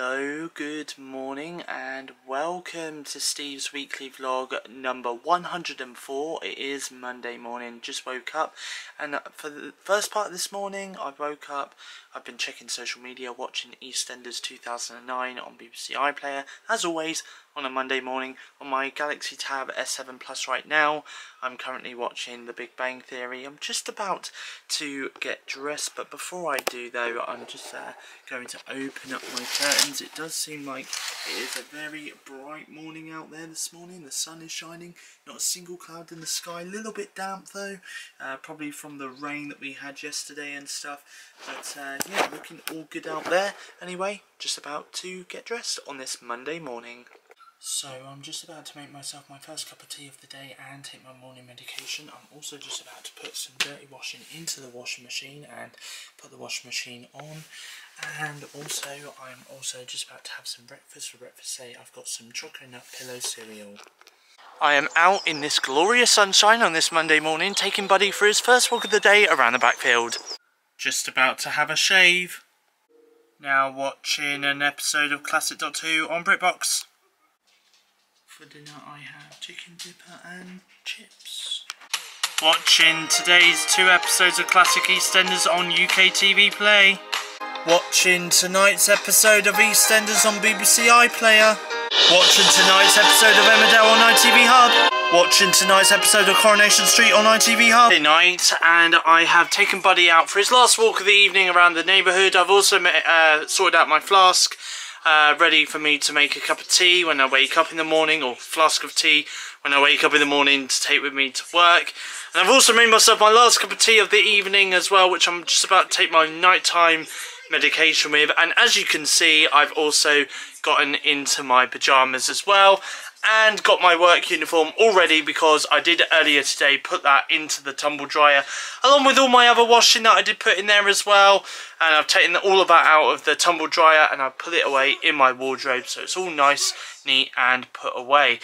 Hello, good morning and welcome to Steve's weekly vlog number 104. It is Monday morning, just woke up, and for the first part of this morning I woke up, I've been checking social media, watching EastEnders 2009 on BBC iPlayer, as always on a Monday morning. On my Galaxy Tab S7 Plus right now, I'm currently watching The Big Bang Theory. I'm just about to get dressed, but before I do though, I'm just going to open up my curtains. It does seem like it is a very bright morning out there this morning. The sun is shining, not a single cloud in the sky. A little bit damp though, probably from the rain that we had yesterday and stuff. But yeah, looking all good out there. Anyway, just about to get dressed on this Monday morning. So I'm just about to make myself my first cup of tea of the day and take my morning medication. I'm also just about to put some dirty washing into the washing machine and put the washing machine on. And also, I'm also just about to have some breakfast. For breakfast today, I've got some chocolate nut pillow cereal. I am out in this glorious sunshine on this Monday morning, taking Buddy for his first walk of the day around the backfield. Just about to have a shave. Now watching an episode of Classic.2 on BritBox. For dinner I have chicken dipper and chips. Watching today's two episodes of Classic EastEnders on UK TV Play. Watching tonight's episode of EastEnders on BBC iPlayer. Watching tonight's episode of Emmerdale on ITV Hub. Watching tonight's episode of Coronation Street on ITV Hub. Night, and I have taken Buddy out for his last walk of the evening around the neighbourhood. I've also sorted out my flask. Ready for me to make a cup of tea when I wake up in the morning, or flask of tea when I wake up in the morning to take with me to work. And I've also made myself my last cup of tea of the evening as well, which I'm just about to take my nighttime medication with. And as you can see, I've also gotten into my pyjamas as well and got my work uniform all ready, because I did earlier today put that into the tumble dryer along with all my other washing that I did put in there as well. And I've taken all of that out of the tumble dryer and I've put it away in my wardrobe, so it's all nice, neat and put away.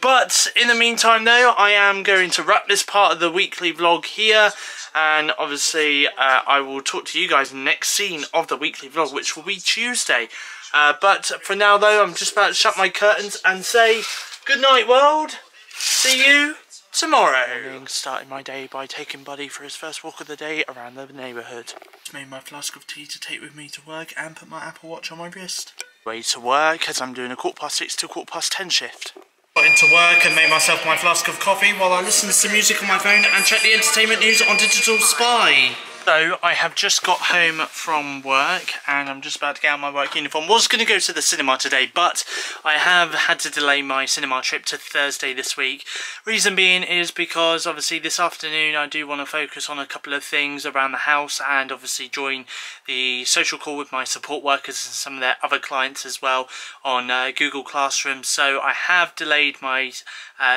But in the meantime though, I am going to wrap this part of the weekly vlog here, and obviously I will talk to you guys in the next scene of the weekly vlog, which will be Tuesday. But for now though, I'm just about to shut my curtains and say good night world, see you tomorrow. Started my day by taking Buddy for his first walk of the day around the neighbourhood. Just made my flask of tea to take with me to work and put my Apple Watch on my wrist. Way to work, as I'm doing a 6:15 to 10:15 shift. Got into work and made myself my flask of coffee while I listen to some music on my phone and check the entertainment news on Digital Spy. So I have just got home from work and I'm just about to get out my work uniform. Was going to go to the cinema today, but I have had to delay my cinema trip to Thursday this week. Reason being is because obviously this afternoon I do want to focus on a couple of things around the house and obviously join the social call with my support workers and some of their other clients as well on Google Classroom. So I have delayed my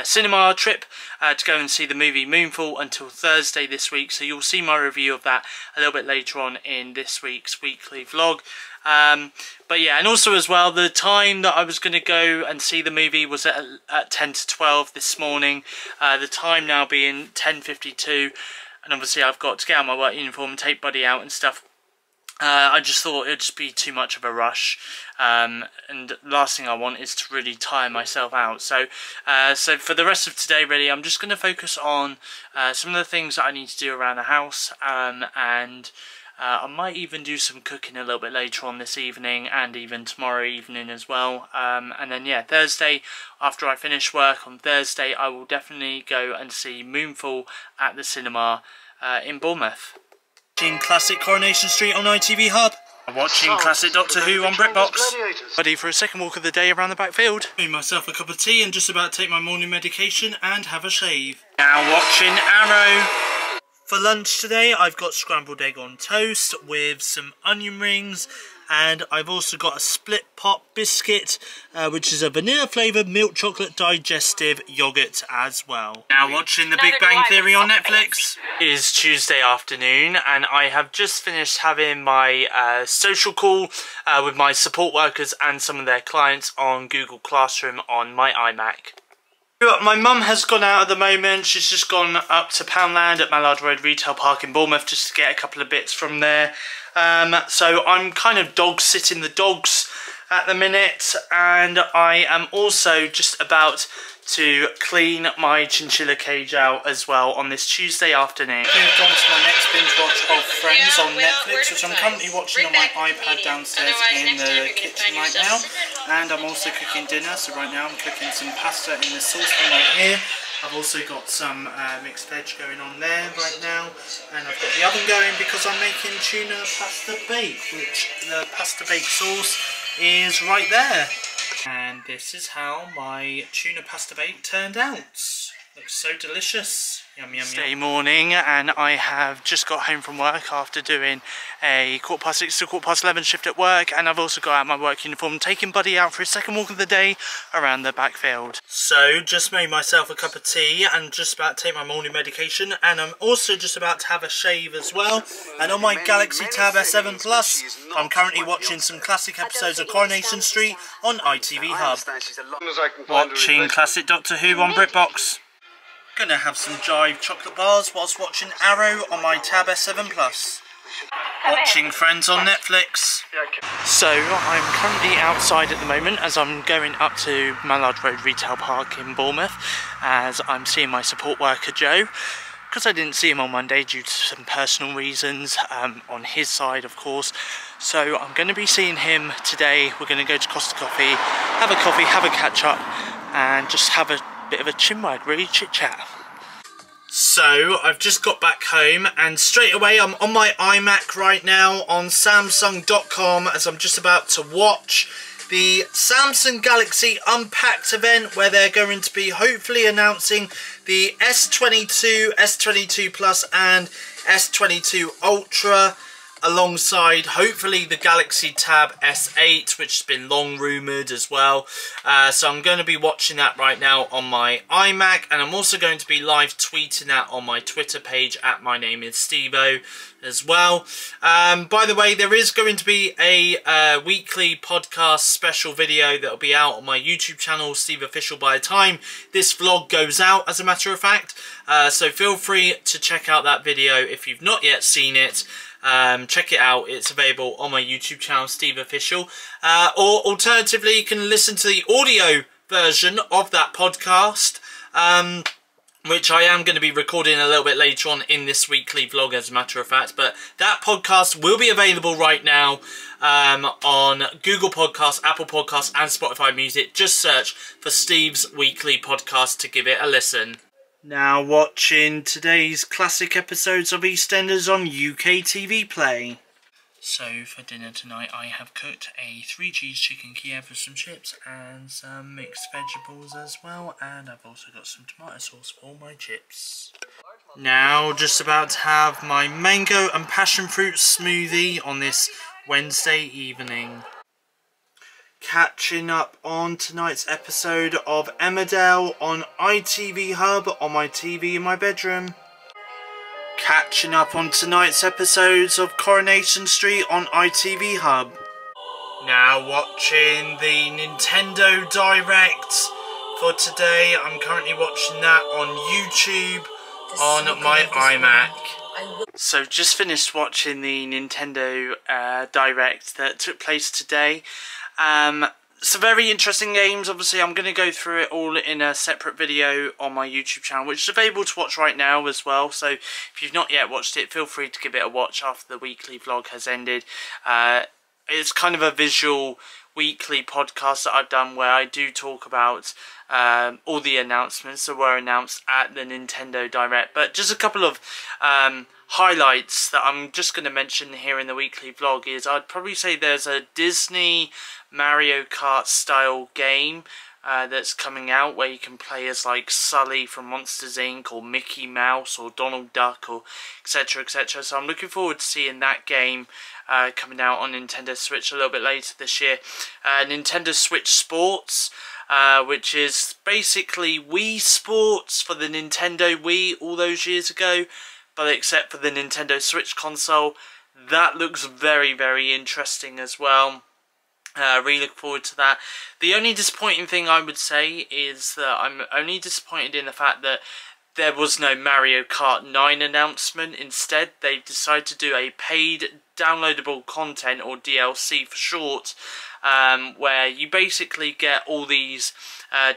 cinema trip to go and see the movie Moonfall until Thursday this week. So you'll see my review of that a little bit later on in this week's weekly vlog. But yeah, and also as well, the time that I was going to go and see the movie was at 10 to 12 this morning, the time now being 10:52, and obviously I've got to get out my work uniform and take Buddy out and stuff. I just thought it'd just be too much of a rush, and last thing I want is to really tire myself out. So so for the rest of today really, I'm just going to focus on some of the things that I need to do around the house, and I might even do some cooking a little bit later on this evening and even tomorrow evening as well. And then yeah, Thursday, after I finish work on Thursday, I will definitely go and see Moonfall at the cinema in Bournemouth. Watching Classic Coronation Street on ITV Hub. I'm watching Classic Doctor Who on BritBox. Ready for a second walk of the day around the backfield. Doing myself a cup of tea and just about to take my morning medication and have a shave. Now watching Arrow. For lunch today I've got scrambled egg on toast with some onion rings, and I've also got a split pop biscuit, which is a vanilla flavoured milk chocolate digestive yoghurt as well. Now watching The Big Bang Theory on Netflix. It is Tuesday afternoon and I have just finished having my social call with my support workers and some of their clients on Google Classroom on my iMac. My mum has gone out at the moment. She's just gone up to Poundland at Mallard Road Retail Park in Bournemouth just to get a couple of bits from there. So I'm kind of dog-sitting the dogs at the minute, and I am also just about to clean my chinchilla cage out as well on this Tuesday afternoon. Moved on to my next binge watch of Friends on Netflix, which I'm currently watching on my iPad downstairs in the kitchen right now. And I'm also cooking dinner, so right now I'm cooking some pasta in this saucepan right here. I've also got some mixed veg going on there right now, and I've got the oven going because I'm making tuna pasta bake, which the pasta bake sauce is right there. And this is how my tuna pasta bake turned out. Looks so delicious. Yum, yum, yum. Day morning, and I have just got home from work after doing a 6:15 to 11:15 shift at work, and I've also got out my work uniform, taking Buddy out for his second walk of the day around the backfield. So just made myself a cup of tea and just about to take my morning medication, and I'm also just about to have a shave as well. And on my Galaxy Tab S7 Plus, I'm currently watching some classic episodes of Coronation Street on ITV Hub. Watching classic Doctor Who on BritBox. Gonna have some Jive chocolate bars whilst watching Arrow on my Tab S7 Plus. Watching Friends on Netflix. So I'm currently outside at the moment as I'm going up to Mallard Road Retail Park in Bournemouth, as I'm seeing my support worker Joe, because I didn't see him on Monday due to some personal reasons on his side, of course. So I'm going to be seeing him today. We're going to go to Costa Coffee, have a catch up, and just have a bit of a chinwag, really, chit chat. So I've just got back home, and straight away I'm on my iMac right now on Samsung.com, as I'm just about to watch the Samsung Galaxy Unpacked event, where they're going to be hopefully announcing the S22, S22 Plus and S22 Ultra, alongside hopefully the Galaxy Tab S8, which has been long rumoured as well. So I'm going to be watching that right now on my iMac, and I'm also going to be live tweeting that on my Twitter page at my name is Stevo as well. By the way, there is going to be a weekly podcast special video that will be out on my YouTube channel, SteveOfficial, by the time this vlog goes out, as a matter of fact. So feel free to check out that video if you've not yet seen it. Check it out, it's available on my YouTube channel, SteveOfficial, or alternatively you can listen to the audio version of that podcast, which I am going to be recording a little bit later on in this weekly vlog, as a matter of fact. But that podcast will be available right now on Google Podcasts, Apple Podcasts and Spotify Music. Just search for Steve's Weekly Podcast to give it a listen. Now watching today's classic episodes of EastEnders on UK TV Play. So for dinner tonight I have cooked a 3-cheese chicken Kiev with some chips and some mixed vegetables as well, and I've also got some tomato sauce for my chips. Now just about to have my mango and passion fruit smoothie on this Wednesday evening. Catching up on tonight's episode of Emmerdale on ITV Hub on my TV in my bedroom. Catching up on tonight's episodes of Coronation Street on ITV Hub. Now watching the Nintendo Direct for today. I'm currently watching that on YouTube on my iMac. So just finished watching the Nintendo Direct that took place today. Some very interesting games. Obviously I'm going to go through it all in a separate video on my YouTube channel, which is available to watch right now as well. So if you've not yet watched it, feel free to give it a watch after the weekly vlog has ended. It's kind of a visual weekly podcast that I've done where I do talk about all the announcements that were announced at the Nintendo Direct, but just a couple of highlights that I'm just going to mention here in the weekly vlog is I'd probably say there's a Disney Mario Kart style game that's coming out, where you can play as like Sully from Monsters Inc. or Mickey Mouse or Donald Duck or etc, etc. So I'm looking forward to seeing that game coming out on Nintendo Switch a little bit later this year. Nintendo Switch Sports, which is basically Wii Sports for the Nintendo Wii all those years ago, but except for the Nintendo Switch console. That looks very, very interesting as well. Really look forward to that. The only disappointing thing I would say is that I'm only disappointed in the fact that there was no Mario Kart 9 announcement. Instead, they decided to do a paid downloadable content, or DLC for short, where you basically get all these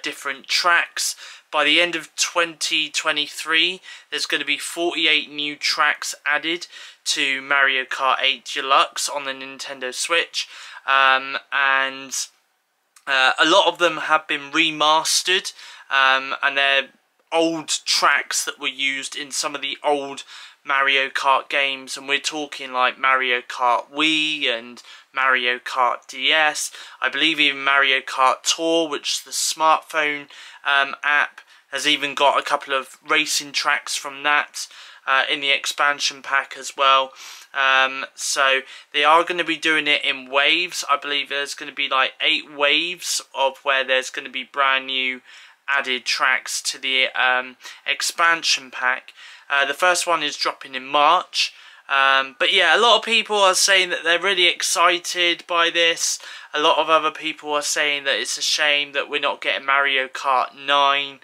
different tracks. By the end of 2023, there's going to be 48 new tracks added to Mario Kart 8 Deluxe on the Nintendo Switch, and a lot of them have been remastered, and they're old tracks that were used in some of the old Mario Kart games, and we're talking like Mario Kart Wii and Mario Kart DS, I believe even Mario Kart Tour, which is the smartphone app, has even got a couple of racing tracks from that in the expansion pack as well. So they are going to be doing it in waves. I believe there's going to be like 8 waves of where there's going to be brand new added tracks to the expansion pack. The first one is dropping in March, but yeah, a lot of people are saying that they're really excited by this. A lot of other people are saying that it's a shame that we're not getting Mario Kart 9,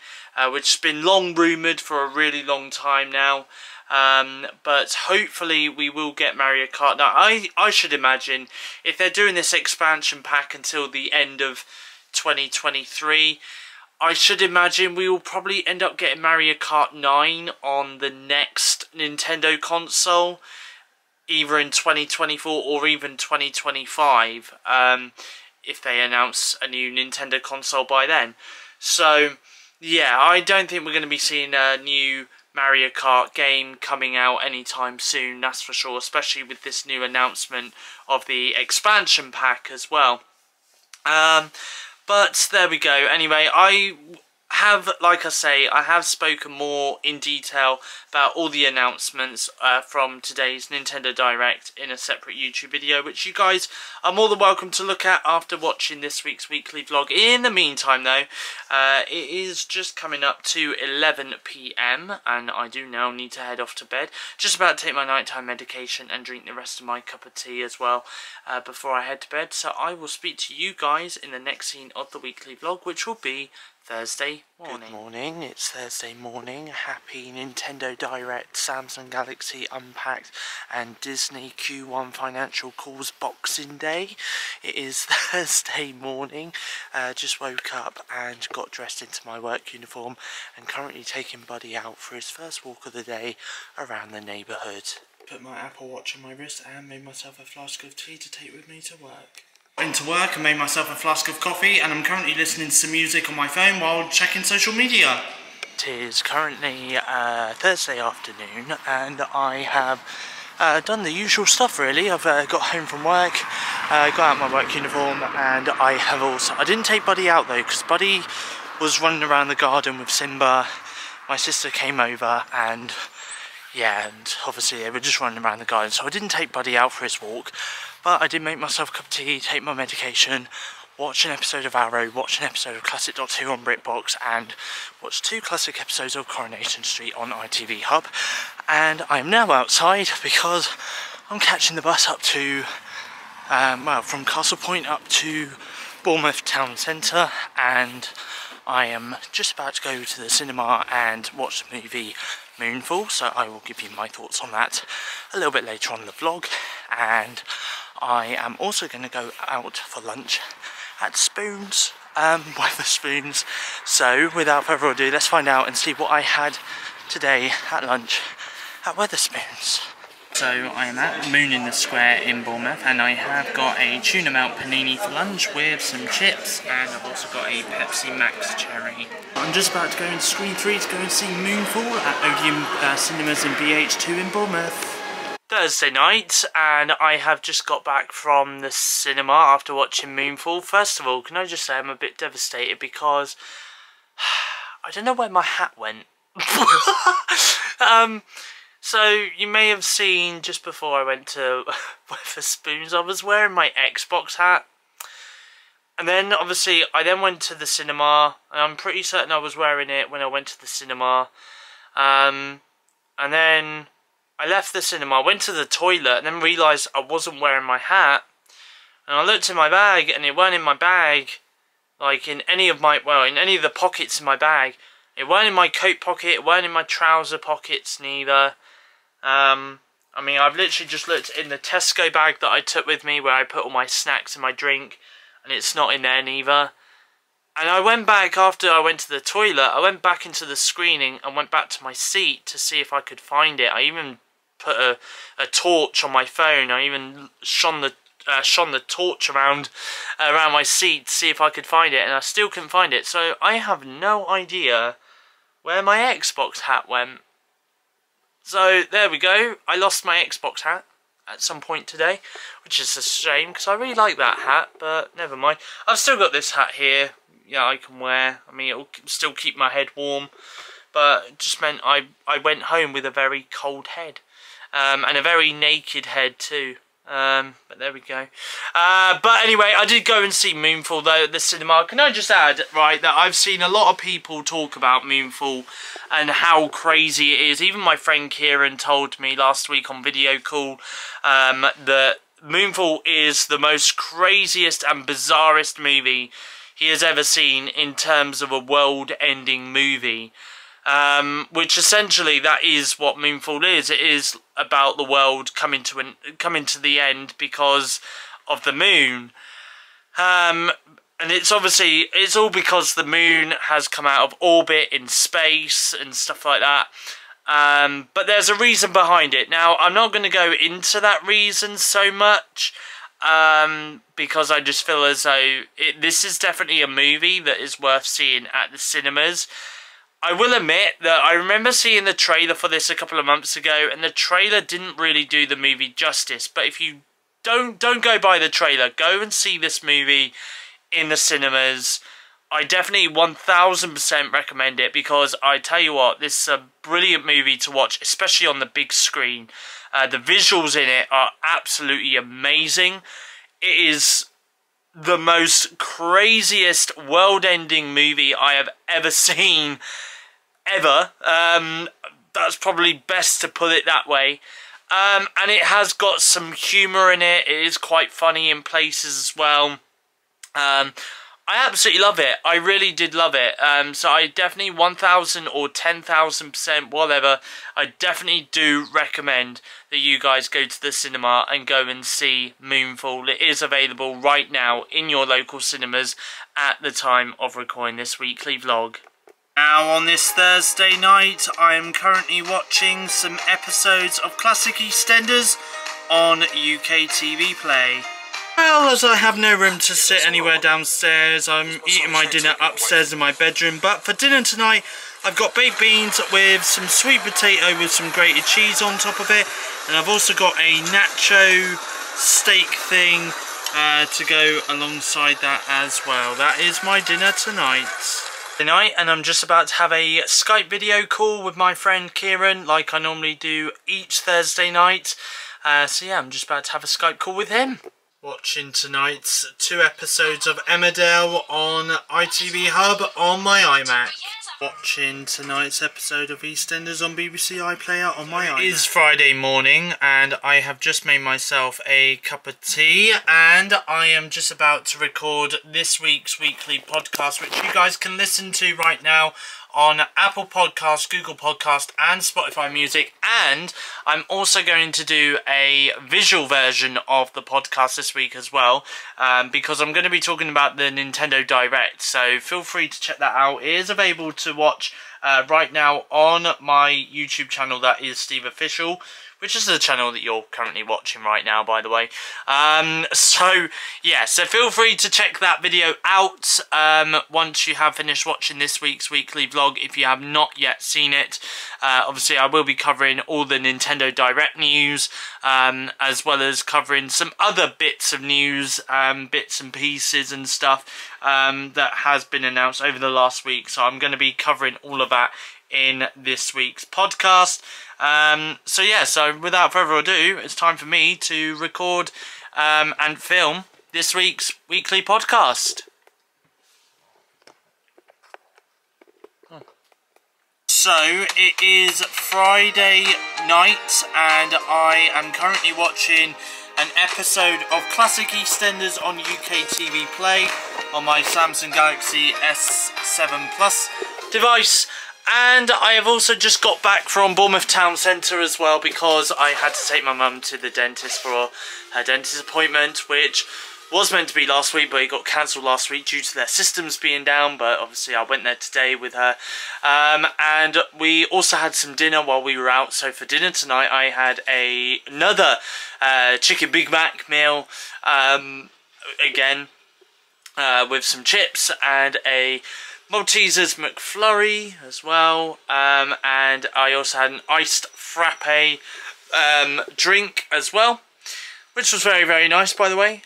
which has been long rumoured for a really long time now, but hopefully we will get Mario Kart 9. I should imagine if they're doing this expansion pack until the end of 2023, I should imagine we will probably end up getting Mario Kart 9 on the next Nintendo console, either in 2024 or even 2025, if they announce a new Nintendo console by then. So yeah, I don't think we're going to be seeing a new Mario Kart game coming out anytime soon, that's for sure, especially with this new announcement of the expansion pack as well. But there we go. Anyway, I have, like I say, I have spoken more in detail about all the announcements from today's Nintendo Direct in a separate YouTube video, which you guys are more than welcome to look at after watching this week's weekly vlog. In the meantime, though, it is just coming up to 11 PM, and I do now need to head off to bed. Just about to take my nighttime medication and drink the rest of my cup of tea as well before I head to bed. So I will speak to you guys in the next scene of the weekly vlog, which will be Thursday morning. Good morning, it's Thursday morning. Happy Nintendo Direct, Samsung Galaxy Unpacked and Disney Q1 Financial Calls Boxing Day. It is Thursday morning. Just woke up and got dressed into my work uniform and currently taking Buddy out for his first walk of the day around the neighbourhood. Put my Apple Watch on my wrist and made myself a flask of tea to take with me to work. Into work and made myself a flask of coffee, and I'm currently listening to some music on my phone while checking social media. It is currently Thursday afternoon, and I have done the usual stuff really. I've got home from work, got out my work uniform, and I have also... I didn't take Buddy out though, because Buddy was running around the garden with Simba. My sister came over and yeah, and obviously they were just running around the garden, so I didn't take Buddy out for his walk. But I did make myself a cup of tea, take my medication, watch an episode of Arrow, watch an episode of Classic Doctor Who on BritBox, and watch 2 classic episodes of Coronation Street on ITV Hub. And I am now outside because I'm catching the bus up to, well, from Castle Point up to Bournemouth Town Centre, and I am just about to go to the cinema and watch the movie Moonfall, so I will give you my thoughts on that a little bit later on in the vlog. And I am also going to go out for lunch at Spoons, Wetherspoons. So without further ado, let's find out and see what I had today at lunch at Wetherspoons. So I am at Moon in the Square in Bournemouth, and I have got a tuna melt panini for lunch with some chips, and I've also got a Pepsi Max cherry. I'm just about to go into Screen 3 to go and see Moonfall at Odeon Cinemas in BH2 in Bournemouth. Thursday night, and I have just got back from the cinema after watching Moonfall. First of all, can I just say I'm a bit devastated because I don't know where my hat went. So you may have seen just before I went to Wetherspoons, I was wearing my Xbox hat, and then obviously I then went to the cinema, and I'm pretty certain I was wearing it when I went to the cinema, and then I left the cinema, went to the toilet, and then realised I wasn't wearing my hat. And I looked in my bag, and it weren't in my bag, like in any of my, well, in any of the pockets in my bag. It weren't in my coat pocket, it weren't in my trouser pockets neither. I mean, I've literally just looked in the Tesco bag that I took with me where I put all my snacks and my drink, and it's not in there neither. And I went back after I went to the toilet, I went back into the screening and went back to my seat to see if I could find it. I even put a torch on my phone, I even shone the torch around my seat to see if I could find it, and I still couldn't find it. So I have no idea where my Xbox hat went. So there we go, I lost my Xbox hat at some point today, which is a shame because I really like that hat, but never mind. I've still got this hat here, yeah, I can wear. I mean, it'll still keep my head warm, but it just meant I went home with a very cold head. And a very naked head too. But there we go. But anyway, I did go and see Moonfall though at the cinema. Can I just add, right, that I've seen a lot of people talk about Moonfall and how crazy it is. Even my friend Kieran told me last week on video call that Moonfall is the most craziest and bizarrest movie he has ever seen in terms of a world-ending movie. Which essentially that is what Moonfall is. It is about the world coming to the end because of the moon, and it's obviously it's all because the moon has come out of orbit in space and stuff like that. But there's a reason behind it. Now I'm not going to go into that reason so much. Because I just feel as though this is definitely a movie that is worth seeing at the cinemas. I will admit that I remember seeing the trailer for this a couple of months ago, and the trailer didn't really do the movie justice. But if you don't go by the trailer, go and see this movie in the cinemas. I definitely 1000% recommend it, because I tell you what, this is a brilliant movie to watch, especially on the big screen. The visuals in it are absolutely amazing. It is the most craziest world-ending movie I have ever seen, ever. That's probably best to put it that way. And it has got some humour in it. It is quite funny in places as well. I absolutely love it. I really did love it. So I definitely 1,000 or 10,000%, whatever, I definitely do recommend that you guys go to the cinema and go and see Moonfall. It is available right now in your local cinemas at the time of recording this weekly vlog. Now on this Thursday night, I am currently watching some episodes of classic EastEnders on UK TV Play. Well, as I have no room to sit anywhere downstairs, I'm eating my dinner upstairs in my bedroom. But for dinner tonight, I've got baked beans with some sweet potato with some grated cheese on top of it. And I've also got a nacho steak thing to go alongside that as well. That is my dinner tonight, and I'm just about to have a Skype video call with my friend Kieran, like I normally do each Thursday night. So yeah, I'm just about to have a Skype call with him. Watching tonight's 2 episodes of Emmerdale on ITV Hub on my iMac. Watching tonight's episode of EastEnders on BBC iPlayer on my iMac. It is Friday morning and I have just made myself a cup of tea, and I am just about to record this week's weekly podcast, which you guys can listen to right now on Apple Podcasts, Google Podcasts and Spotify Music, and I'm also going to do a visual version of the podcast this week as well, because I'm going to be talking about the Nintendo Direct, so feel free to check that out. It is available to watch right now on my YouTube channel, that is SteveOfficial, which is the channel that you're currently watching right now, by the way. So, yeah, so feel free to check that video out once you have finished watching this week's weekly vlog, if you have not yet seen it. Obviously, I will be covering all the Nintendo Direct news, as well as covering some other bits of news, bits and pieces and stuff that has been announced over the last week. So I'm going to be covering all of that in this week's podcast. So yeah, so without further ado, it's time for me to record and film this week's weekly podcast. So it is Friday night and I am currently watching an episode of classic EastEnders on UK TV Play on my Samsung Galaxy S7 Plus. device. And I have also just got back from Bournemouth Town Centre as well, because I had to take my mum to the dentist for her dentist appointment, which was meant to be last week, but it got cancelled last week due to their systems being down. But obviously I went there today with her. And we also had some dinner while we were out. So for dinner tonight I had another chicken Big Mac meal, again, with some chips and a Maltesers McFlurry as well, and I also had an iced frappe drink as well, which was very, very nice, by the way.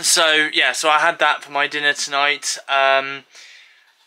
So yeah, so I had that for my dinner tonight,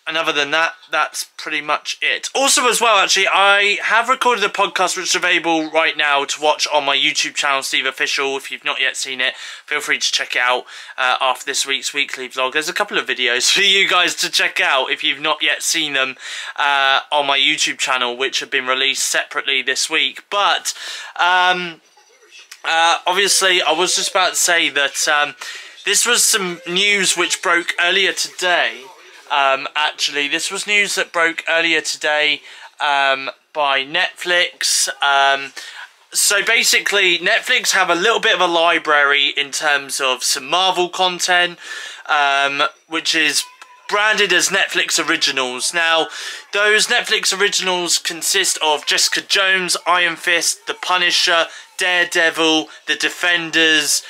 and other than that, that's pretty much it. Also as well, actually, I have recorded a podcast which is available right now to watch on my YouTube channel, SteveOfficial. If you've not yet seen it, feel free to check it out after this week's weekly vlog. There's a couple of videos for you guys to check out if you've not yet seen them on my YouTube channel, which have been released separately this week. But obviously, I was just about to say that this was some news which broke earlier today. Actually, this was news that broke earlier today by Netflix. So basically, Netflix have a little bit of a library in terms of some Marvel content, which is branded as Netflix Originals. Now, those Netflix Originals consist of Jessica Jones, Iron Fist, The Punisher, Daredevil, The Defenders,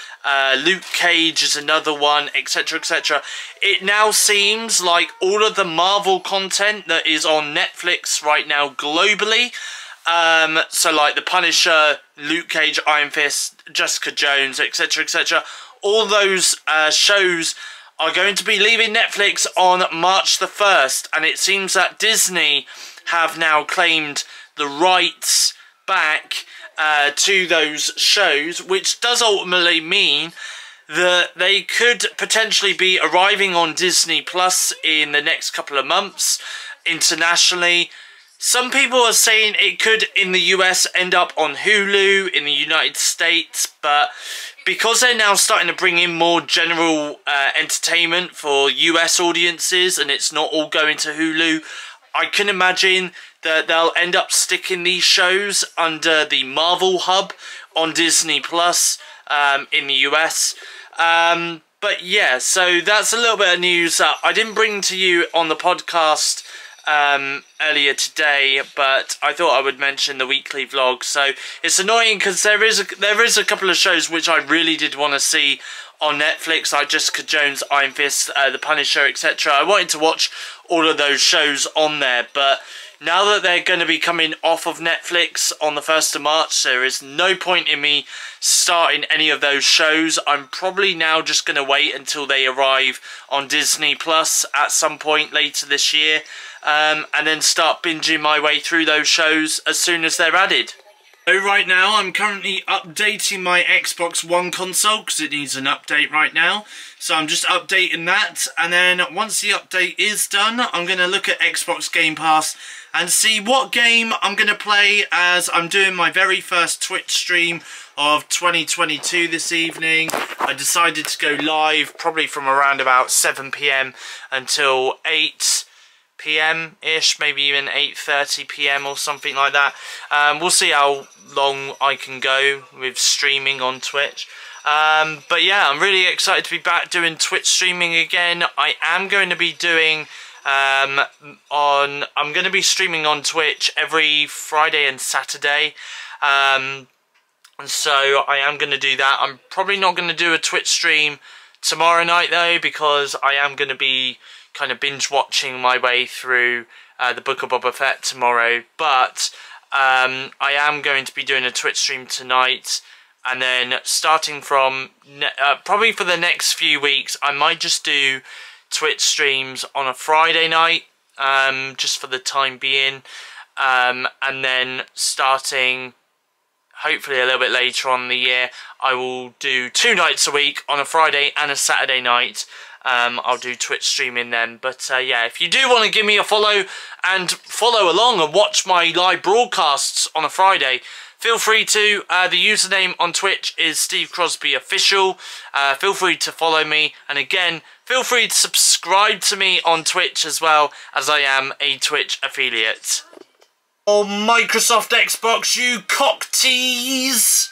Luke Cage is another one, etc, etc. It now seems like all of the Marvel content that is on Netflix right now globally, so like The Punisher, Luke Cage, Iron Fist, Jessica Jones, etc, etc, all those shows are going to be leaving Netflix on March the 1st, and it seems that Disney have now claimed the rights back to those shows, which does ultimately mean that they could potentially be arriving on Disney Plus in the next couple of months internationally. Some people are saying it could, in the US, end up on Hulu in the United States, but because they're now starting to bring in more general entertainment for US audiences and it's not all going to Hulu, I can imagine that they'll end up sticking these shows under the Marvel Hub on Disney Plus in the US. But yeah, so that's a little bit of news that I didn't bring to you on the podcast earlier today, but I thought I would mention the weekly vlog. So it's annoying because there is a couple of shows which I really did want to see on Netflix, like Jessica Jones, Iron Fist, The Punisher, etc. I wanted to watch all of those shows on there, but now that they're going to be coming off of Netflix on the 1st of March, there is no point in me starting any of those shows. I'm probably now just going to wait until they arrive on Disney Plus at some point later this year, and then start binging my way through those shows as soon as they're added. So right now I'm currently updating my Xbox One console because it needs an update right now. So I'm just updating that, and then once the update is done I'm going to look at Xbox Game Pass and see what game I'm going to play, as I'm doing my very first Twitch stream of 2022 this evening. I decided to go live probably from around about 7 PM until 8 PM-ish, maybe even 8:30 PM or something like that. We'll see how long I can go with streaming on Twitch. But yeah, I'm really excited to be back doing Twitch streaming again. I am going to be doing I'm going to be streaming on Twitch every Friday and Saturday. And so I am going to do that. I'm probably not going to do a Twitch stream tomorrow night though, because I am going to be kind of binge watching my way through the Book of Boba Fett tomorrow, but I am going to be doing a Twitch stream tonight, and then starting from probably for the next few weeks I might just do Twitch streams on a Friday night, just for the time being, and then starting hopefully a little bit later on in the year I will do 2 nights a week, on a Friday and a Saturday night. I'll do Twitch streaming then, but yeah, if you do want to give me a follow and follow along and watch my live broadcasts on a Friday, feel free to. The username on Twitch is SteveCrosbyOfficial. Feel free to follow me, and again, Feel free to subscribe to me on Twitch as well, as I am a Twitch affiliate. Oh, Microsoft Xbox, you cock tease!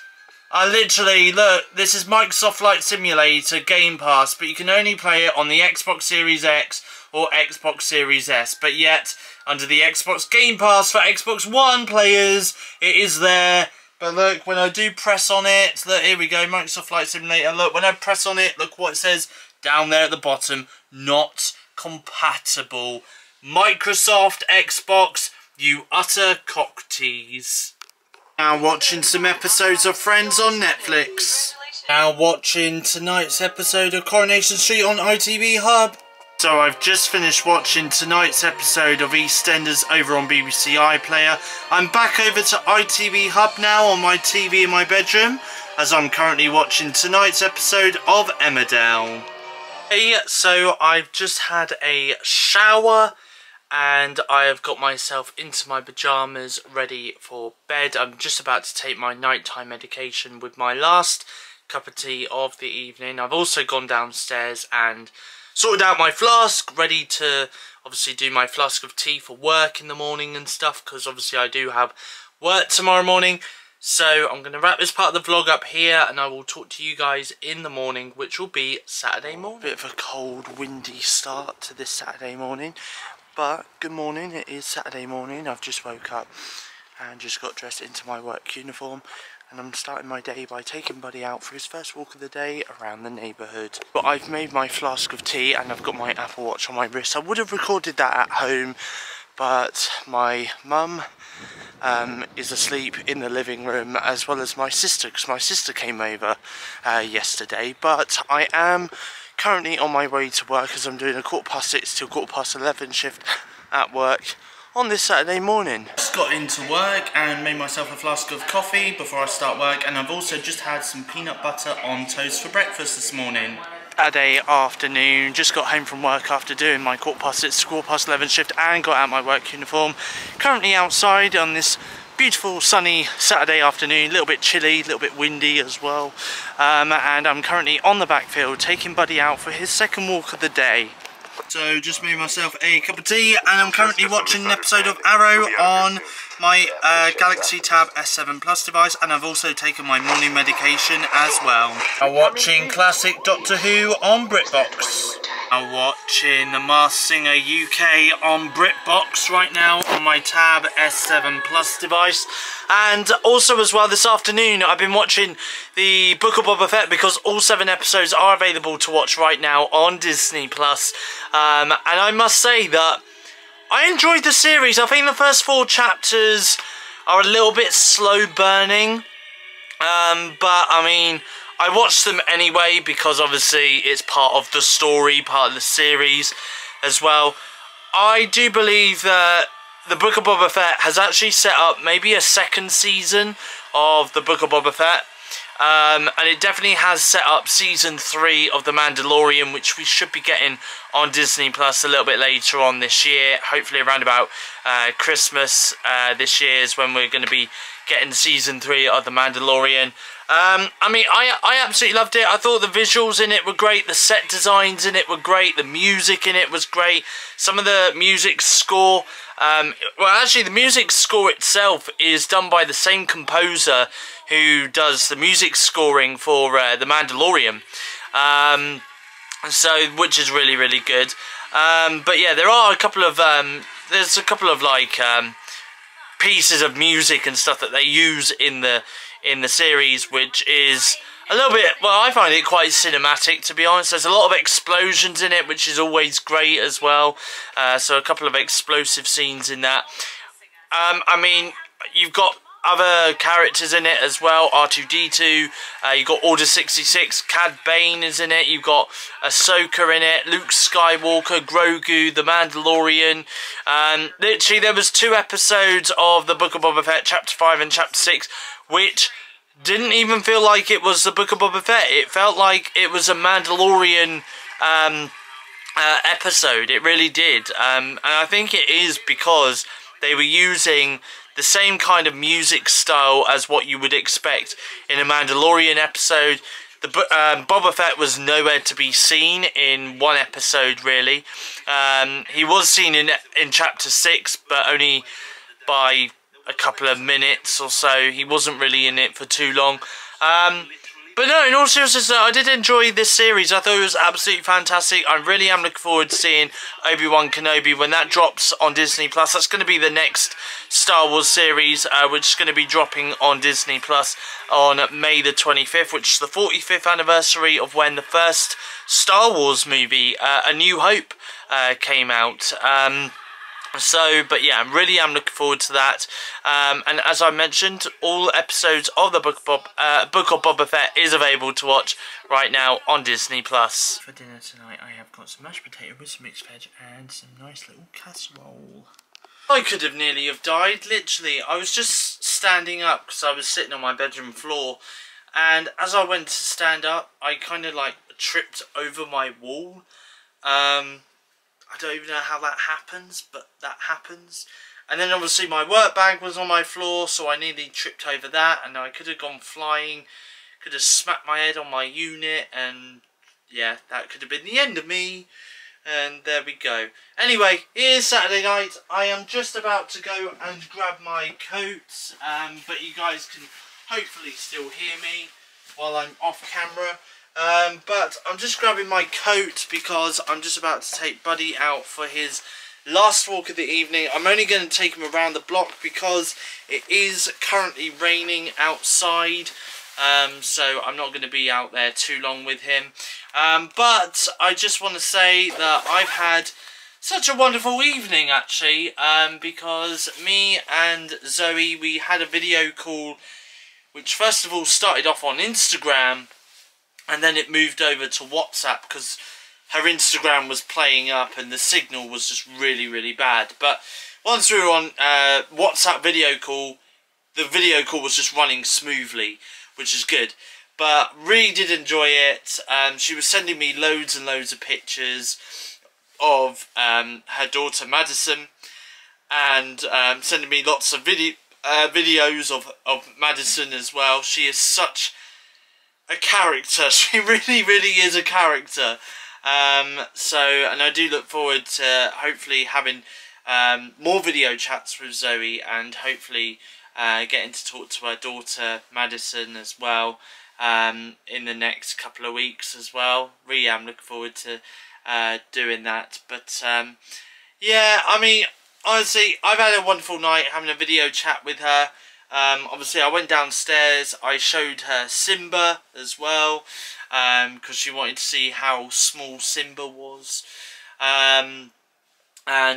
I literally, look, this is Microsoft Flight Simulator Game Pass, but you can only play it on the Xbox Series X or Xbox Series S. But yet, under the Xbox Game Pass for Xbox One players, it is there. But look, when I do press on it, look, here we go, Microsoft Flight Simulator. Look, when I press on it, look what it says down there at the bottom. Not compatible. Microsoft Xbox, you utter cock tease. Now watching some episodes of Friends on Netflix. Now watching tonight's episode of Coronation Street on ITV Hub. So I've just finished watching tonight's episode of EastEnders over on BBC iPlayer. I'm back over to ITV Hub now on my TV in my bedroom, as I'm currently watching tonight's episode of Emmerdale. Hey, so I've just had a shower and I have got myself into my pyjamas ready for bed. I'm just about to take my nighttime medication with my last cup of tea of the evening. I've also gone downstairs and sorted out my flask, ready to obviously do my flask of tea for work in the morning and stuff, because obviously I do have work tomorrow morning. So I'm going to wrap this part of the vlog up here and I will talk to you guys in the morning, which will be Saturday morning. Bit of a cold, windy start to this Saturday morning. But good morning, it is Saturday morning. I've just woke up and just got dressed into my work uniform, and I'm starting my day by taking Buddy out for his first walk of the day around the neighbourhood. But I've made my flask of tea and I've got my Apple Watch on my wrist. I would have recorded that at home, but my mum is asleep in the living room, as well as my sister, because my sister came over yesterday. But I am currently on my way to work, as I'm doing a 6:15 till 11:15 shift at work on this Saturday morning. Just got into work and made myself a flask of coffee before I start work, and I've also just had some peanut butter on toast for breakfast this morning. Saturday afternoon, just got home from work after doing my 6:15 to 11:15 shift and got out my work uniform. Currently outside on this beautiful sunny Saturday afternoon, a little bit chilly, a little bit windy as well, and I'm currently on the backfield taking Buddy out for his second walk of the day. So just made myself a cup of tea and I'm currently watching an episode of Arrow on my Galaxy Tab S7 Plus device, and I've also taken my morning medication as well. I'm watching classic Doctor Who on BritBox. I'm watching The Masked Singer UK on BritBox right now on my Tab S7 Plus device. And also as well this afternoon I've been watching the Book of Boba Fett, because all 7 episodes are available to watch right now on Disney Plus. And I must say that I enjoyed the series. I think the first 4 chapters are a little bit slow burning, but I mean, I watched them anyway because obviously it's part of the story, part of the series as well. I do believe that the Book of Boba Fett has actually set up maybe a second season of the Book of Boba Fett. And it definitely has set up season 3 of The Mandalorian, which we should be getting on Disney Plus a little bit later on this year. Hopefully around about Christmas this year is when we're going to be getting season 3 of The Mandalorian. I mean, I absolutely loved it. I thought the visuals in it were great, the set designs in it were great, the music in it was great. Some of the music score, well actually the music score itself is done by the same composer who does the music scoring for The Mandalorian, so which is really, really good. But yeah, there are a couple of, there's a couple of like pieces of music and stuff that they use in the series, which is a little bit, well, I find it quite cinematic, to be honest. There's a lot of explosions in it, which is always great as well. So a couple of explosive scenes in that. I mean, you've got other characters in it as well, R2-D2, you've got Order 66, Cad Bane is in it, you've got Ahsoka in it, Luke Skywalker, Grogu, The Mandalorian. Literally there was 2 episodes of the Book of Boba Fett, Chapter 5 and Chapter 6, which didn't even feel like it was the Book of Boba Fett. It felt like it was a Mandalorian episode, it really did. And I think it is because they were using the same kind of music style as what you would expect in a Mandalorian episode. Boba Fett was nowhere to be seen in one episode, really. He was seen in Chapter 6, but only by a couple of minutes or so. He wasn't really in it for too long. But no, in all seriousness, I did enjoy this series. I thought it was absolutely fantastic. I really am looking forward to seeing Obi-Wan Kenobi when that drops on Disney+. That's going to be the next Star Wars series, which is going to be dropping on Disney+ on May the 25th, which is the 45th anniversary of when the first Star Wars movie, A New Hope, came out. But yeah, I really am looking forward to that. And as I mentioned, all episodes of the Book of Boba Fett is available to watch right now on Disney+. For dinner tonight, I have got some mashed potato with some mixed veg and some nice little casserole. I could have nearly have died, literally. I was just standing up because I was sitting on my bedroom floor. And as I went to stand up, I kind of like tripped over my wall. I don't even know how that happens, but that happens. And then obviously my work bag was on my floor, so I nearly tripped over that, and I could have gone flying, could have smacked my head on my unit, and yeah, that could have been the end of me. And there we go. Anyway, it is Saturday night. I am just about to go and grab my coat, but you guys can hopefully still hear me while I'm off camera. But I'm just grabbing my coat because I'm just about to take Buddy out for his last walk of the evening. I'm only going to take him around the block because it is currently raining outside. So I'm not going to be out there too long with him. But I just want to say that I've had such a wonderful evening, actually, because me and Zoe, we had a video call which first of all started off on Instagram. And then it moved over to WhatsApp because her Instagram was playing up and the signal was just really, really bad. But once we were on WhatsApp video call, the video call was just running smoothly, which is good. But really did enjoy it. She was sending me loads and loads of pictures of her daughter Madison, and sending me lots of videos of Madison as well. She is such a character. She really is a character. And I do look forward to hopefully having more video chats with Zoe, and hopefully getting to talk to her daughter Madison as well in the next couple of weeks as well. Really am looking forward to doing that. But yeah, I mean, honestly, I've had a wonderful night having a video chat with her. Obviously I went downstairs, I showed her Simba as well, because she wanted to see how small Simba was, and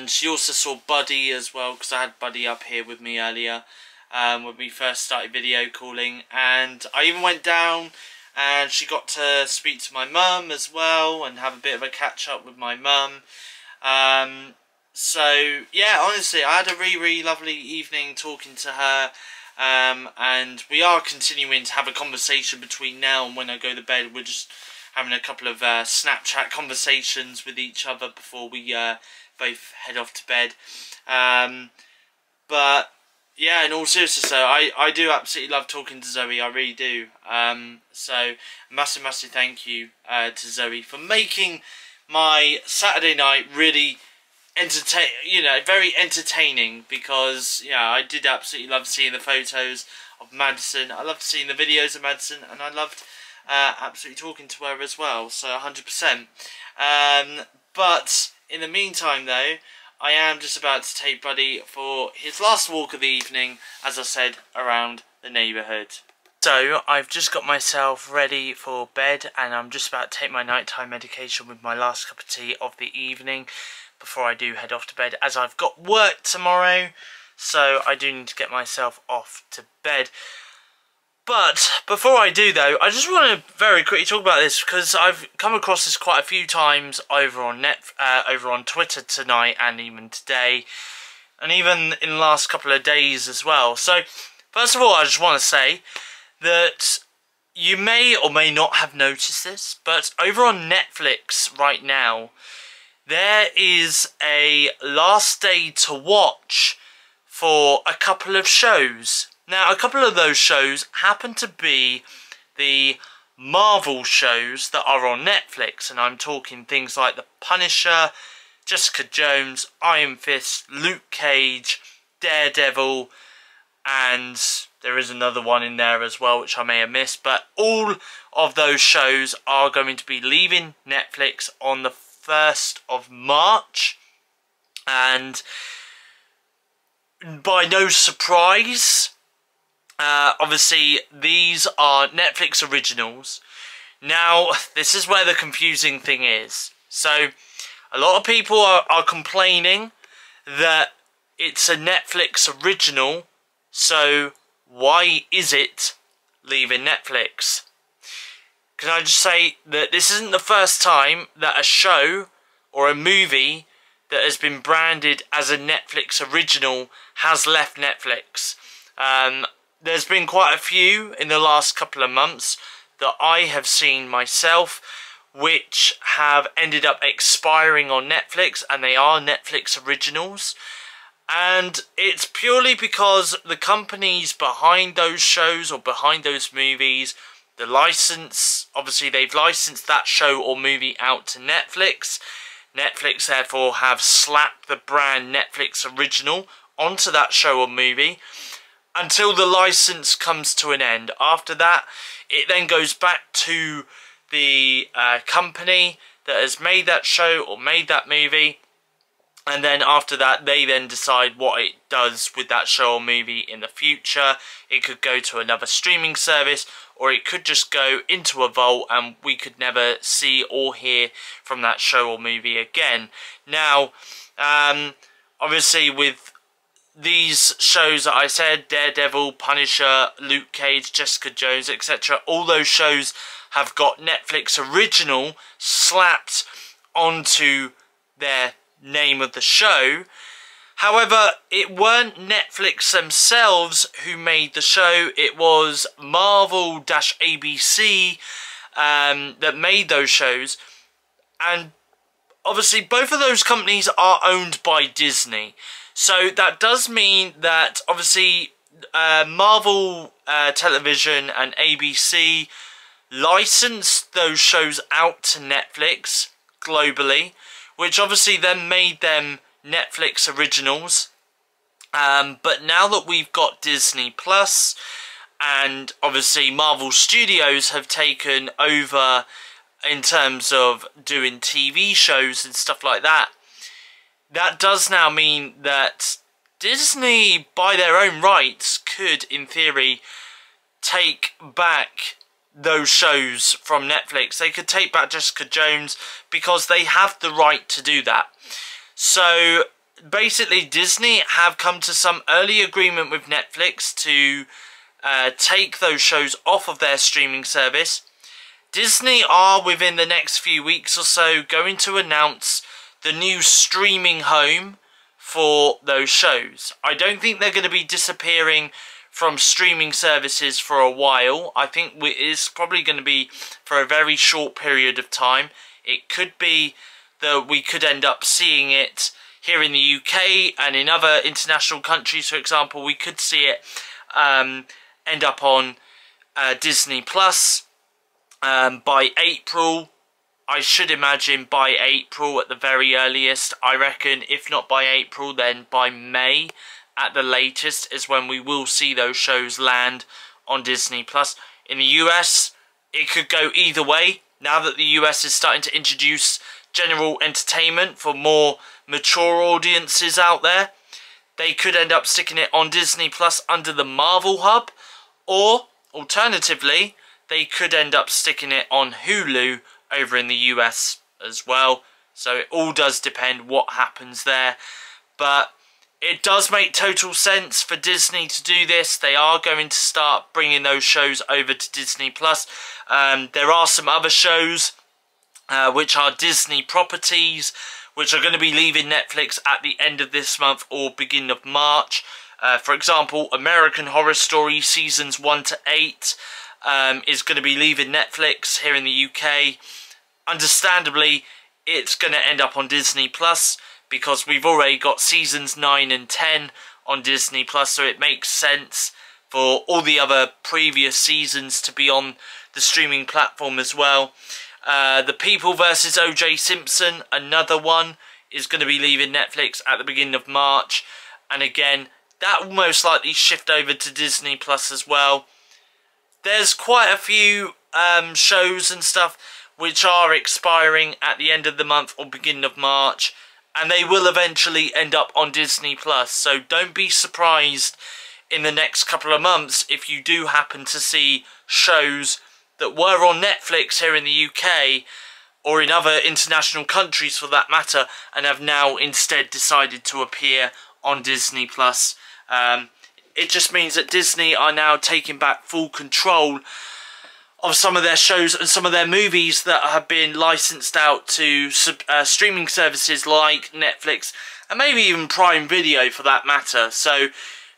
she also saw Buddy as well, because I had Buddy up here with me earlier, when we first started video calling. And I even went down and she got to speak to my mum as well, and have a bit of a catch up with my mum. So yeah, honestly, I had a really lovely evening talking to her. And we are continuing to have a conversation between now and when I go to bed. We're just having a couple of Snapchat conversations with each other before we both head off to bed. But yeah, in all seriousness, so I do absolutely love talking to Zoe. I really do. So massive thank you to Zoe for making my Saturday night really entertain, you know, very entertaining, because yeah, I did absolutely love seeing the photos of Madison. I loved seeing the videos of Madison, and I loved absolutely talking to her as well. So 100%. But in the meantime, though, I am just about to take Buddy for his last walk of the evening, as I said, around the neighbourhood. So I've just got myself ready for bed, and I'm just about to take my nighttime medication with my last cup of tea of the evening before I do head off to bed, as I've got work tomorrow, so I do need to get myself off to bed. But before I do, though, I just want to very quickly talk about this, because I've come across this quite a few times over on Twitter tonight, and even today, and even in the last couple of days as well. So first of all, I just want to say that you may or may not have noticed this, but over on Netflix right now, there is a last day to watch for a couple of shows. Now, a couple of those shows happen to be the Marvel shows that are on Netflix, and I'm talking things like The Punisher, Jessica Jones, Iron Fist, Luke Cage, Daredevil, and there is another one in there as well which I may have missed, but all of those shows are going to be leaving Netflix on the 1st of March, and by no surprise, obviously these are Netflix originals. Now this is where the confusing thing is. So a lot of people are complaining that it's a Netflix original, so why is it leaving Netflix? Can I just say that this isn't the first time that a show or a movie that has been branded as a Netflix original has left Netflix. There's been quite a few in the last couple of months that I have seen myself, which have ended up expiring on Netflix, and they are Netflix originals. And it's purely because the companies behind those shows or behind those movies, the license, obviously they've licensed that show or movie out to Netflix. Netflix therefore have slapped the brand Netflix original onto that show or movie until the license comes to an end. After that, it then goes back to the company that has made that show or made that movie, and then after that they then decide what it does with that show or movie in the future. It could go to another streaming service, or it could just go into a vault and we could never see or hear from that show or movie again. Now obviously with these shows that I said, Daredevil, Punisher, Luke Cage, Jessica Jones, etc., all those shows have got Netflix original slapped onto their name of the show. However, it weren't Netflix themselves who made the show, it was Marvel-ABC that made those shows, and obviously both of those companies are owned by Disney. So that does mean that obviously Marvel Television and ABC licensed those shows out to Netflix globally, which obviously then made them Netflix originals. But now that we've got Disney Plus, and obviously Marvel Studios have taken over in terms of doing TV shows and stuff like that, that does now mean that Disney, by their own rights, could in theory take back those shows from Netflix. They could take back Jessica Jones because they have the right to do that. So basically Disney have come to some early agreement with Netflix to take those shows off of their streaming service. Disney are within the next few weeks or so going to announce the new streaming home for those shows. I don't think they're going to be disappearing from streaming services for a while. I think it's probably going to be for a very short period of time. It could be that we could end up seeing it here in the UK and in other international countries. For example, we could see it end up on Disney Plus by April. I should imagine by April at the very earliest. I reckon if not by April, then by May at the latest is when we will see those shows land on Disney Plus. In the US, it could go either way. Now that the US is starting to introduce general entertainment for more mature audiences out there, they could end up sticking it on Disney Plus under the Marvel Hub, or alternatively, they could end up sticking it on Hulu over in the US as well. So it all does depend what happens there, but it does make total sense for Disney to do this. They are going to start bringing those shows over to Disney Plus. There are some other shows which are Disney properties which are going to be leaving Netflix at the end of this month or beginning of March. For example, American Horror Story seasons 1 to 8 is going to be leaving Netflix here in the UK. Understandably, it's going to end up on Disney Plus because we've already got seasons 9 and 10 on Disney Plus, so it makes sense for all the other previous seasons to be on the streaming platform as well. The People vs. OJ Simpson, another one, is going to be leaving Netflix at the beginning of March, and again that will most likely shift over to Disney Plus as well. There's quite a few shows and stuff which are expiring at the end of the month or beginning of March, and they will eventually end up on Disney Plus, so don't be surprised in the next couple of months if you do happen to see shows that were on Netflix here in the UK or in other international countries for that matter and have now instead decided to appear on Disney Plus. It just means that Disney are now taking back full control of some of their shows and some of their movies that have been licensed out to streaming services like Netflix and maybe even Prime Video for that matter. So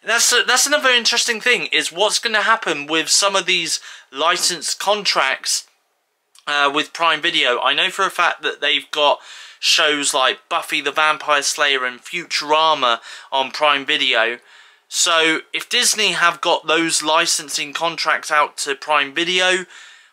that's another interesting thing, is what's going to happen with some of these licensed contracts with Prime Video. I know for a fact that they've got shows like Buffy the Vampire Slayer and Futurama on Prime Video. So if Disney have got those licensing contracts out to Prime Video,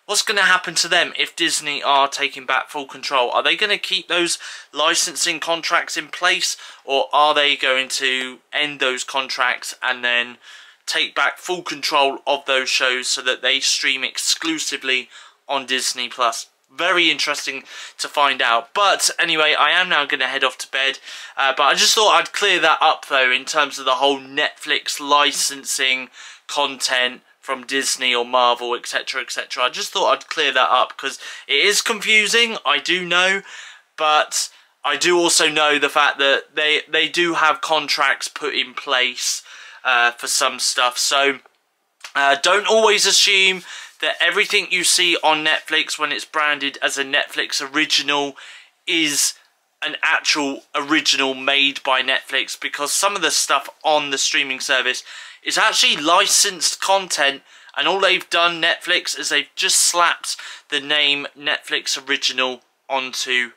what's going to happen to them if Disney are taking back full control? Are they going to keep those licensing contracts in place, or are they going to end those contracts and then take back full control of those shows so that they stream exclusively on Disney Plus? Very interesting to find out. But anyway, I am now going to head off to bed, but I just thought I'd clear that up though in terms of the whole Netflix licensing content from Disney or Marvel, etc, etc. I just thought I'd clear that up because it is confusing, I do know, but I do also know the fact that they do have contracts put in place for some stuff. So don't always assume that everything you see on Netflix when it's branded as a Netflix original is an actual original made by Netflix, because some of the stuff on the streaming service is actually licensed content, and all they've done, Netflix, is they've just slapped the name Netflix original onto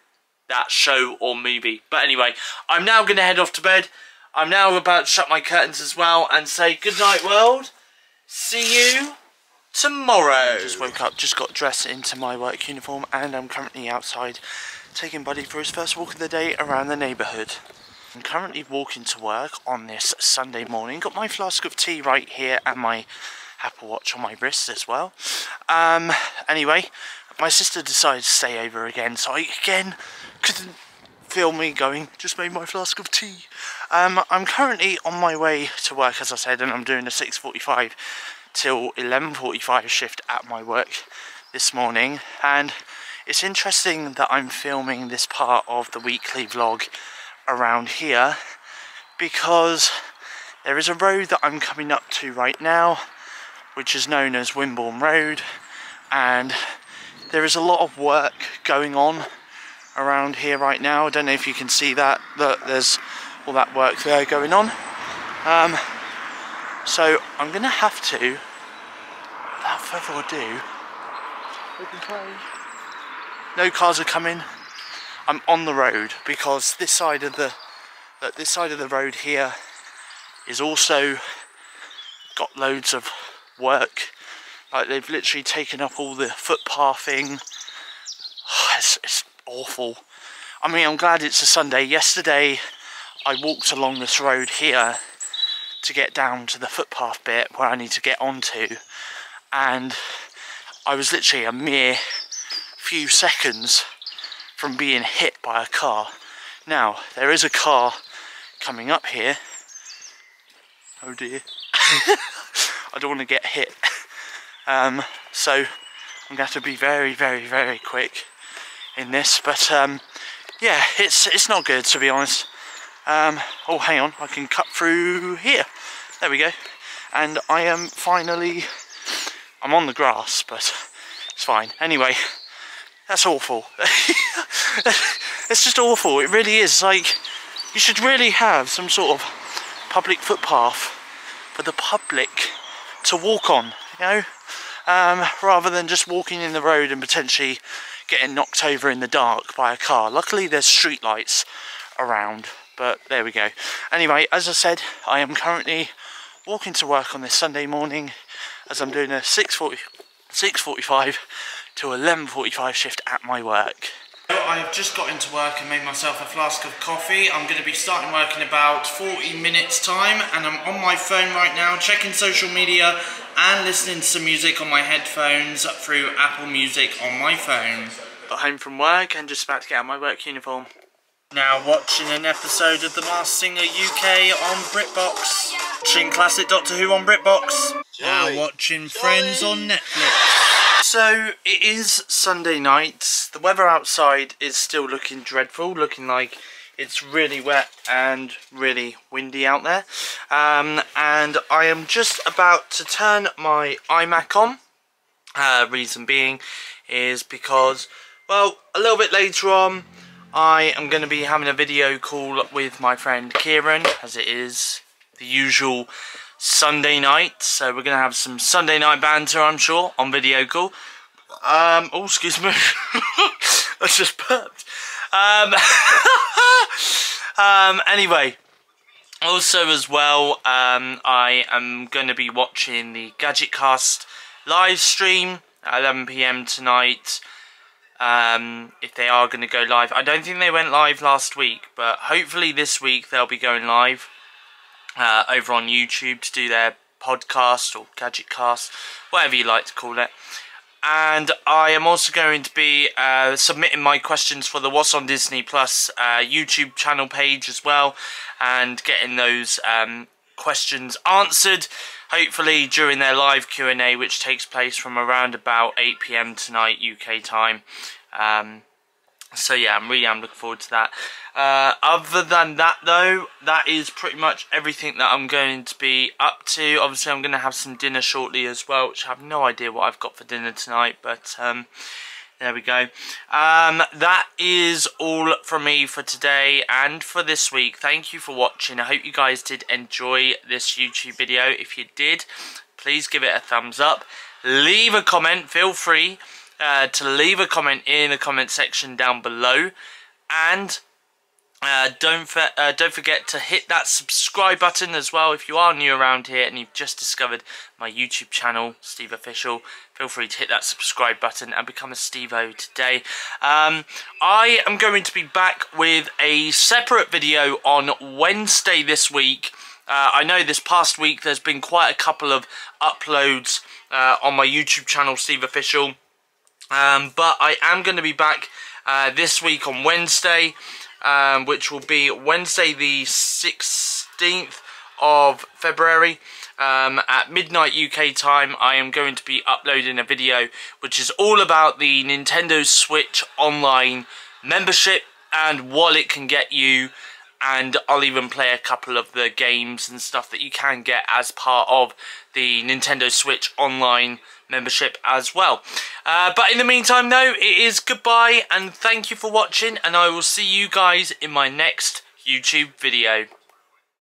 that show or movie. But anyway, I'm now going to head off to bed. I'm now about to shut my curtains as well and say goodnight, world. See you tomorrow. I just woke up, just got dressed into my work uniform, and I'm currently outside taking Buddy for his first walk of the day around the neighbourhood. I'm currently walking to work on this Sunday morning. Got my flask of tea right here and my Apple Watch on my wrist as well. Anyway, my sister decided to stay over again, so I again couldn't feel me going, just made my flask of tea. I'm currently on my way to work, as I said, and I'm doing a 6:45 till 11:45 shift at my work this morning, and it's interesting that I'm filming this part of the weekly vlog around here because there is a road that I'm coming up to right now which is known as Wimborne Road, and there is a lot of work going on around here right now. I don't know if you can see that, that there's all that work there going on. So I'm going to have to, without further ado, open play. No cars are coming. I'm on the road because this side of the road here is also got loads of work. Like they've literally taken up all the footpathing. Oh, it's awful. I mean, I'm glad it's a Sunday. Yesterday, I walked along this road here to get down to the footpath bit where I need to get onto, and I was literally a mere few seconds from being hit by a car. Now there is a car coming up here. Oh dear. I don't want to get hit, so I'm going to have to be very, very, very quick in this, but yeah, it's not good, to be honest. Oh, hang on, I can cut through here. There we go. And I am finally, I'm on the grass, but it's fine. Anyway, that's awful. It's just awful, it really is. Like, you should really have some sort of public footpath for the public to walk on, you know, rather than just walking in the road and potentially getting knocked over in the dark by a car. Luckily there's street lights around. But there we go. Anyway, as I said, I am currently walking to work on this Sunday morning, as I'm doing a 6:45 to 11:45 shift at my work. I've just got into work and made myself a flask of coffee. I'm going to be starting work in about 40 minutes time, and I'm on my phone right now checking social media and listening to some music on my headphones through Apple Music on my phone. Got home from work and just about to get out of my work uniform. Now watching an episode of The Masked Singer UK on BritBox. Watching classic Doctor Who on BritBox. Now watching Friends on Netflix. So it is Sunday night, the weather outside is still looking dreadful, looking like it's really wet and really windy out there, and I am just about to turn my iMac on. Reason being is because, well, a little bit later on I am going to be having a video call with my friend Kieran, as it is the usual Sunday night, so we're going to have some Sunday night banter, I'm sure, on video call. Oh, excuse me, I just burped. Anyway, also as well, I am going to be watching the GadgetCast live stream at 11 PM tonight, if they are going to go live. I don't think they went live last week, but hopefully this week they'll be going live. Over on YouTube to do their podcast or GadgetCast, whatever you like to call it. And I am also going to be submitting my questions for the What's on Disney Plus YouTube channel page as well, and getting those questions answered, hopefully during their live Q&A, which takes place from around about 8 PM tonight UK time. So yeah, I'm looking forward to that. Other than that though, that is pretty much everything that I'm going to be up to. Obviously I'm going to have some dinner shortly as well, which I have no idea what I've got for dinner tonight, but there we go. That is all from me for today and for this week. Thank you for watching. I hope you guys did enjoy this YouTube video. If you did, please give it a thumbs up. Leave a comment, feel free. To leave a comment in the comment section down below, and don't forget to hit that subscribe button as well. If you are new around here and you've just discovered my YouTube channel, SteveOfficial, feel free to hit that subscribe button and become a Steve-O today. I am going to be back with a separate video on Wednesday this week. I know this past week there's been quite a couple of uploads on my YouTube channel, SteveOfficial. But I am going to be back this week on Wednesday, which will be Wednesday the 16th of February. At midnight UK time, I am going to be uploading a video which is all about the Nintendo Switch Online membership and what it can get you. And I'll even play a couple of the games and stuff that you can get as part of the Nintendo Switch Online membership as well. But in the meantime though, it is goodbye and thank you for watching, and I will see you guys in my next YouTube video.